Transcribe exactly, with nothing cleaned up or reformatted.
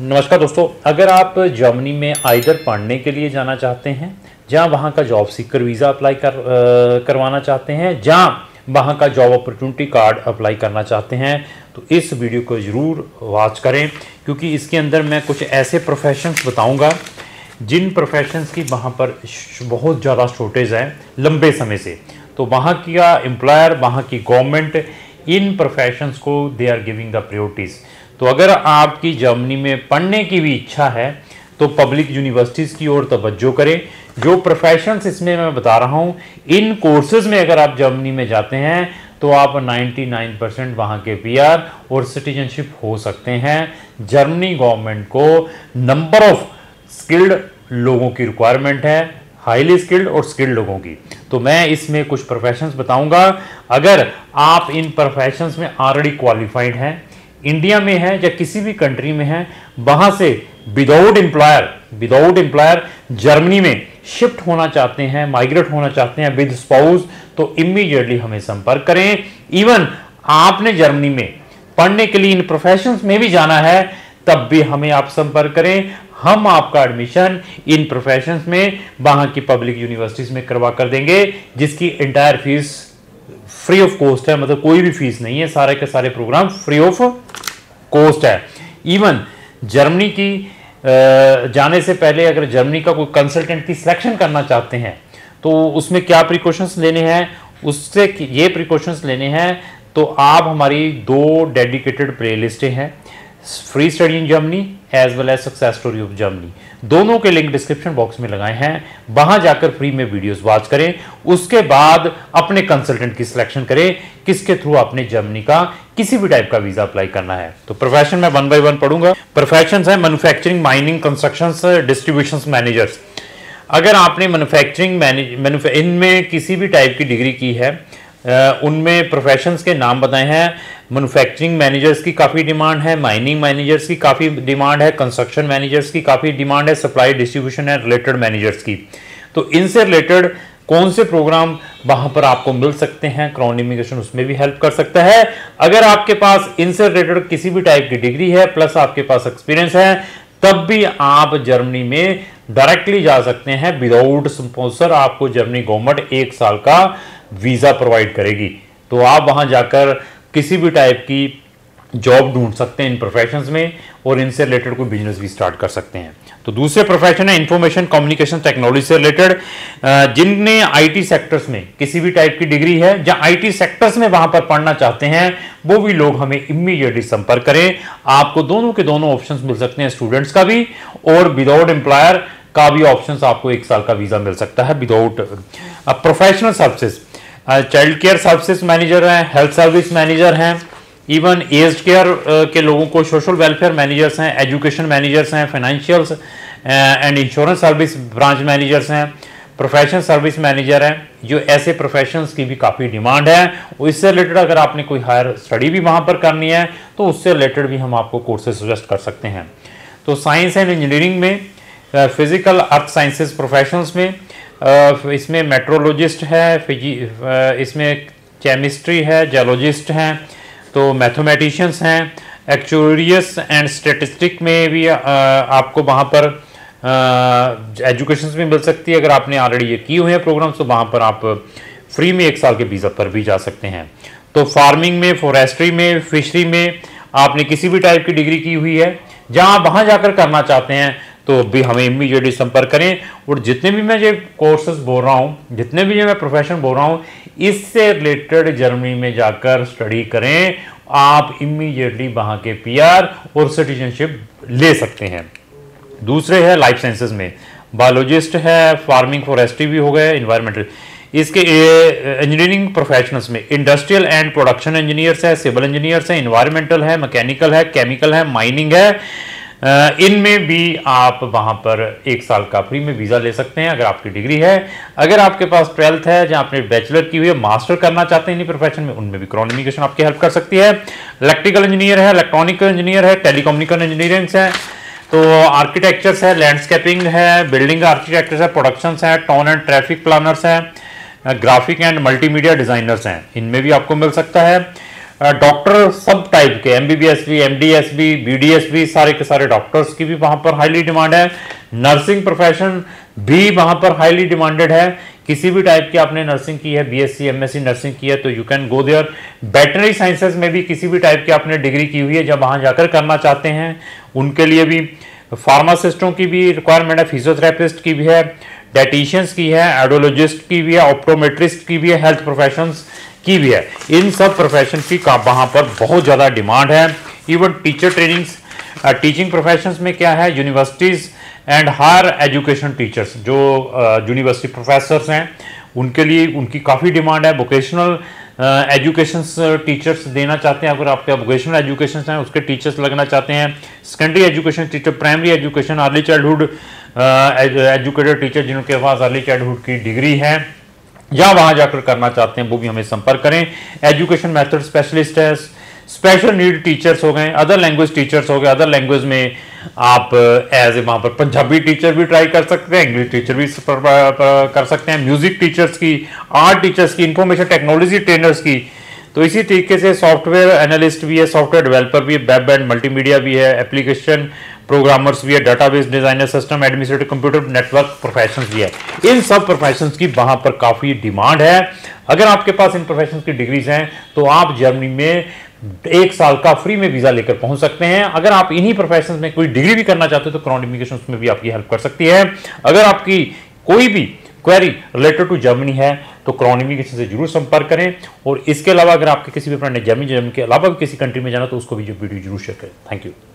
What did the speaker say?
नमस्कार दोस्तों, अगर आप जर्मनी में आइदर पढ़ने के लिए जाना चाहते हैं, जहाँ वहाँ का जॉब सीकर वीज़ा अप्लाई कर आ, करवाना चाहते हैं, जहाँ वहाँ का जॉब अपॉर्चुनिटी कार्ड अप्लाई करना चाहते हैं, तो इस वीडियो को ज़रूर वॉच करें, क्योंकि इसके अंदर मैं कुछ ऐसे प्रोफेशंस बताऊंगा जिन प्रोफेशंस की वहाँ पर बहुत ज़्यादा शॉर्टेज है लंबे समय से। तो वहाँ का एम्प्लॉयर, वहाँ की गवर्नमेंट इन प्रोफेशंस को they are giving the priorities. तो अगर आपकी जर्मनी में पढ़ने की भी इच्छा है तो पब्लिक यूनिवर्सिटीज़ की ओर तवज्जो करें। जो प्रोफेशंस इसमें मैं बता रहा हूँ, इन कोर्सेज़ में अगर आप जर्मनी में जाते हैं तो आप निन्यानवे परसेंट वहाँ के पीआर और सिटीजनशिप हो सकते हैं। जर्मनी गवर्नमेंट को नंबर ऑफ स्किल्ड लोगों की रिक्वायरमेंट है, हाईली स्किल्ड और स्किल्ड लोगों की। तो मैं इसमें कुछ प्रोफेशंस बताऊँगा। अगर आप इन प्रोफेशंस में ऑलरेडी क्वालिफाइड हैं, इंडिया में है या किसी भी कंट्री में है, वहाँ से without employer without employer Germany में शिफ्ट होना चाहते हैं, माइग्रेट होना चाहते हैं विद स्पाउस, तो इमीडिएटली हमें संपर्क करें। इवन आपने जर्मनी में पढ़ने के लिए इन प्रोफेशंस में भी जाना है, तब भी हमें आप संपर्क करें। हम आपका एडमिशन इन प्रोफेशंस में वहाँ की पब्लिक यूनिवर्सिटीज़ में करवा कर देंगे, जिसकी entire fees free of cost है, मतलब कोई भी फीस नहीं है। सारे के सारे प्रोग्राम फ्री ऑफ कोस्ट है। इवन जर्मनी की जाने से पहले अगर जर्मनी का कोई कंसल्टेंट की सिलेक्शन करना चाहते हैं तो उसमें क्या प्रिकॉशंस लेने हैं, उससे ये प्रिकॉशंस लेने हैं तो आप हमारी दो डेडिकेटेड प्लेलिस्टें हैं, free study in Germany as well as success story of Germany, दोनों के लिंक डिस्क्रिप्शन बॉक्स में लगाए हैं। वहां जाकर फ्री में वीडियोस वॉच करें, उसके बाद अपने कंसल्टेंट की सिलेक्शन करें किसके थ्रू आपने जर्मनी का किसी भी टाइप का वीजा अप्लाई करना है। तो प्रोफेशन में वन बाय वन पढ़ूंगा। प्रोफेशंस है manufacturing, mining, construction, distribution managers. अगर आपने मैन्युफैक्चरिंग मैनेज इनमें किसी भी टाइप की डिग्री की है, उनमें प्रोफेशंस के नाम बताए हैं। मैन्युफैक्चरिंग मैनेजर्स की काफ़ी डिमांड है, माइनिंग मैनेजर्स की काफ़ी डिमांड है, कंस्ट्रक्शन मैनेजर्स की काफ़ी डिमांड है, supply distribution and related managers की। तो इनसे रिलेटेड कौन से प्रोग्राम वहां पर आपको मिल सकते हैं, क्राउन इमिग्रेशन उसमें भी हेल्प कर सकता है। अगर आपके पास इनसे रिलेटेड किसी भी टाइप की डिग्री है प्लस आपके पास एक्सपीरियंस है, तब भी आप जर्मनी में डायरेक्टली जा सकते हैं विदाउट स्पॉन्सर। आपको जर्मनी गवर्नमेंट एक साल का वीज़ा प्रोवाइड करेगी, तो आप वहां जाकर किसी भी टाइप की जॉब ढूंढ सकते हैं इन प्रोफेशंस में, और इनसे रिलेटेड कोई बिजनेस भी स्टार्ट कर सकते हैं। तो दूसरे प्रोफेशन है इंफॉर्मेशन कम्युनिकेशन टेक्नोलॉजी से रिलेटेड, जिनने आईटी सेक्टर्स में किसी भी टाइप की डिग्री है, जहां आईटी सेक्टर्स में वहां पर पढ़ना चाहते हैं, वो भी लोग हमें इमीडिएटली संपर्क करें। आपको दोनों के दोनों ऑप्शन मिल सकते हैं, स्टूडेंट्स का भी और विदाउट एम्प्लॉयर का भी ऑप्शन। आपको एक साल का वीज़ा मिल सकता है without. Professional services, child care services manager हैं, हेल्थ सर्विस मैनेजर हैं, इवन एज केयर के लोगों को सोशल वेलफेयर मैनेजर्स हैं, एजुकेशन मैनेजर्स हैं, financials and insurance service branch managers हैं, प्रोफेशनल सर्विस मैनेजर हैं। जो ऐसे प्रोफेशंस की भी काफ़ी डिमांड है, और इससे रिलेटेड अगर आपने कोई हायर स्टडी भी वहाँ पर करनी है तो उससे रिलेटेड भी हम आपको कोर्सेज सजेस्ट कर सकते हैं। तो साइंस एंड इंजीनियरिंग में, फिजिकल अर्थ साइंसेज प्रोफेशनल्स में, इसमें मेट्रोलॉजिस्ट है, इसमें केमिस्ट्री है, जियोलॉजिस्ट हैं, तो मैथमेटिशियंस हैं, एक्चुअरियस एंड स्टैटिस्टिक में भी आपको वहाँ पर एजुकेशन भी मिल सकती है। अगर आपने ऑलरेडी ये किए हुए हैं प्रोग्राम्स तो वहाँ पर आप फ्री में एक साल के वीज़ा पर भी जा सकते हैं। तो फार्मिंग में, फॉरेस्ट्री में, फिशरी में आपने किसी भी टाइप की डिग्री की हुई है, जहाँ आप वहाँ जाकर करना चाहते हैं तो भी हमें इमीडिएटली संपर्क करें। और जितने भी मैं ये कोर्सेज बोल रहा हूँ, जितने भी मैं प्रोफेशन बोल रहा हूँ, इससे रिलेटेड जर्मनी में जाकर स्टडी करें, आप इमीडिएटली वहाँ के पीआर और सिटीजनशिप ले सकते हैं। दूसरे है लाइफ साइंसेज में, बायोलॉजिस्ट है, फार्मिंग फॉरेस्ट्री भी हो गए, इन्वायरमेंटल। इसके इंजीनियरिंग प्रोफेशनल्स में इंडस्ट्रियल एंड प्रोडक्शन इंजीनियर्स है, सिविल इंजीनियर्स हैं, इन्वायरमेंटल है, मैकेनिकल है, केमिकल है, माइनिंग है। इनमें भी आप वहाँ पर एक साल का फ्री में वीज़ा ले सकते हैं अगर आपकी डिग्री है। अगर आपके पास ट्वेल्थ है, जहाँ आपने बैचलर की हुई है, मास्टर करना चाहते हैं इन्हीं प्रोफेशन में, उनमें भी क्राउन इमिग्रेशन आपकी हेल्प कर सकती है। इलेक्ट्रिकल इंजीनियर है, इलेक्ट्रॉनिक इंजीनियर है, टेलीकम्युनिकेशन इंजीनियरिंग्स है, तो आर्किटेक्चर्स है, लैंडस्केपिंग है, बिल्डिंग आर्किटेक्चर्स है, प्रोडक्शंस है, टाउन एंड ट्रैफिक प्लानर्स हैं, ग्राफिक एंड मल्टीमीडिया डिज़ाइनर्स हैं, इनमें भी आपको मिल सकता है। डॉक्टर सब टाइप के एमबीबीएस भी, एमडीएस भी, बीडीएस भी, सारे के सारे डॉक्टर्स की भी वहाँ पर हाईली डिमांड है। नर्सिंग प्रोफेशन भी वहाँ पर हाईली डिमांडेड है। किसी भी टाइप की आपने नर्सिंग की है, बीएससी, एमएससी नर्सिंग की है तो you can go there. Veterinary sciences में भी किसी भी टाइप की आपने डिग्री की हुई है जब वहाँ जाकर करना चाहते हैं उनके लिए भी। फार्मासिस्टों की भी रिक्वायरमेंट है, फिजियोथेरेपिस्ट की भी है, डाइटिशियंस की है, एडोलॉजिस्ट की भी है, ऑप्टोमेट्रिस्ट की भी है, हेल्थ प्रोफेशंस की भी है। इन सब प्रोफेशन की का वहाँ पर बहुत ज़्यादा डिमांड है। Even teacher trainings, teaching professions में क्या है, universities and higher education teachers, जो यूनिवर्सिटी uh, प्रोफेसर्स हैं उनके लिए उनकी काफ़ी डिमांड है। वोकेशनल एजुकेशंस टीचर्स देना चाहते हैं, अगर आपके वोकेशनल एजुकेशन हैं उसके टीचर्स लगना चाहते हैं। Secondary education teacher, primary education, early childhood educated teacher जिनके पास अर्ली चाइल्डहुड की डिग्री है या वहाँ जाकर करना चाहते हैं वो भी हमें संपर्क करें। एजुकेशन मेथड स्पेशलिस्ट है, स्पेशल नीड टीचर्स हो गए, अदर लैंग्वेज टीचर्स हो गए। अदर लैंग्वेज में आप एज ए वहाँ पर पंजाबी टीचर भी ट्राई कर सकते हैं, इंग्लिश टीचर भी कर सकते हैं, म्यूजिक टीचर्स की, आर्ट टीचर्स की, इंफॉर्मेशन टेक्नोलॉजी ट्रेनर्स की। तो इसी तरीके से सॉफ्टवेयर एनालिस्ट भी है, सॉफ्टवेयर डेवलपर भी है, वेब एंड मल्टीमीडिया भी है, एप्लीकेशन प्रोग्रामर्स भी है, database designer, system administrator, computer network professions भी है। इन सब प्रोफेशंस की वहाँ पर काफ़ी डिमांड है। अगर आपके पास इन प्रोफेशंस की डिग्रीज हैं तो आप जर्मनी में एक साल का फ्री में वीज़ा लेकर पहुंच सकते हैं। अगर आप इन्हीं प्रोफेशंस में कोई डिग्री भी करना चाहते हो तो क्राउन इमिग्रेशन में भी आपकी हेल्प कर सकती है। अगर आपकी कोई भी क्वेरी रिलेटेड टू जर्मनी है तो क्राउन इमिग्रेशन से जरूर संपर्क करें। और इसके अलावा अगर आपके किसी भी फ्रेंड ने जर्मनी जर्मनी के अलावा किसी कंट्री में जाना तो उसको भी जो वीडियो जरूर शेयर करें। Thank you.